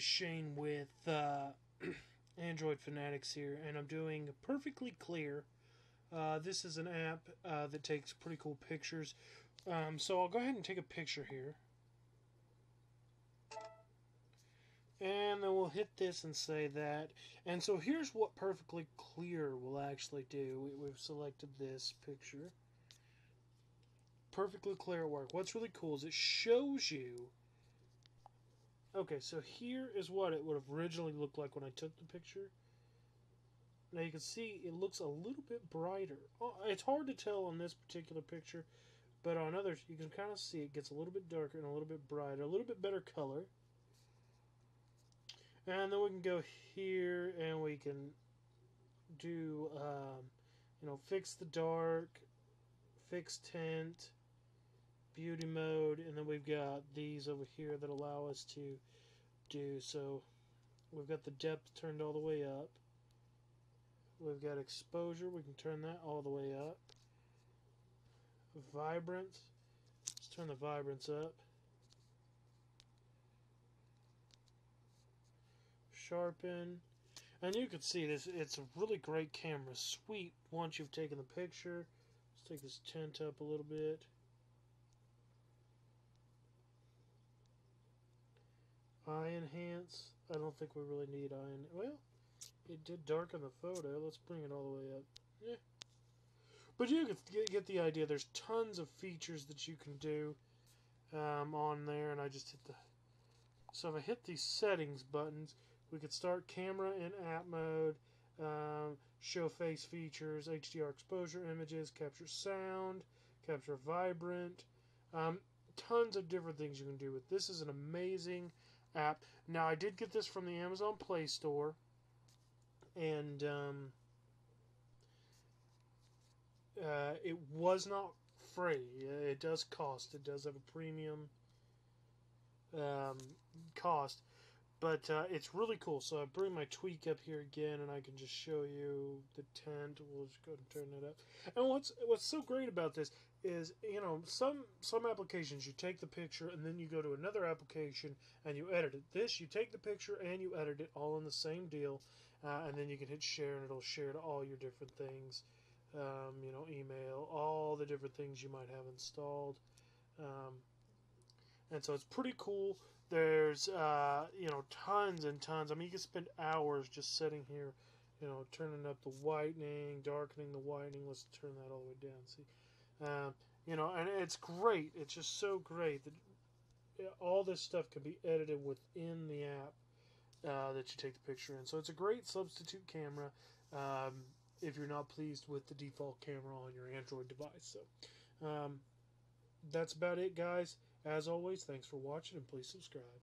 guys, Shane with Android Fanatics here, and I'm doing Perfectly Clear. This is an app that takes pretty cool pictures. So I'll go ahead and take a picture here. And then we'll hit this and say that. And so here's what Perfectly Clear will actually do. We've selected this picture. Perfectly Clear at work. What's really cool is it shows you. Okay, so here is what it would have originally looked like when I took the picture. Now you can see it looks a little bit brighter. It's hard to tell on this particular picture, but on others you can kind of see it gets a little bit darker and a little bit brighter, a little bit better color. And then we can go here and we can do, fix the dark, fix tint, beauty mode, and then we've got these over here that allow us to do, so we've got the depth turned all the way up. We've got exposure, we can turn that all the way up. Vibrance, let's turn the vibrance up. Sharpen, and you can see this, it's a really great camera sweep once you've taken the picture. Let's take this tint up a little bit. Eye enhance, I don't think we really need eye enhance. Well, it did darken the photo. Let's bring it all the way up. Yeah. But you can get the idea. There's tons of features that you can do on there, and I just hit the... So if I hit these settings buttons, we could start camera in app mode, show face features, HDR exposure images, capture sound, capture vibrant, tons of different things you can do with this. This is an amazing app. Now, I did get this from the Amazon Play Store, and it was not free. It does cost. It does have a premium cost, but it's really cool. So I bring my tweak up here again, and I can just show you the tint. We'll just go ahead and turn it up. And what's so great about this is, you know, some applications you take the picture and then you go to another application and you edit it. This, you take the picture and you edit it all in the same deal, and then you can hit share and it'll share to all your different things, email, all the different things you might have installed. And so it's pretty cool. There's, tons and tons. I mean, you can spend hours just sitting here, turning up the whitening, darkening the whitening. Let's turn that all the way down, see? And it's great. It's just so great that all this stuff can be edited within the app that you take the picture in. So it's a great substitute camera if you're not pleased with the default camera on your Android device. So that's about it, guys. As always, thanks for watching, and please subscribe.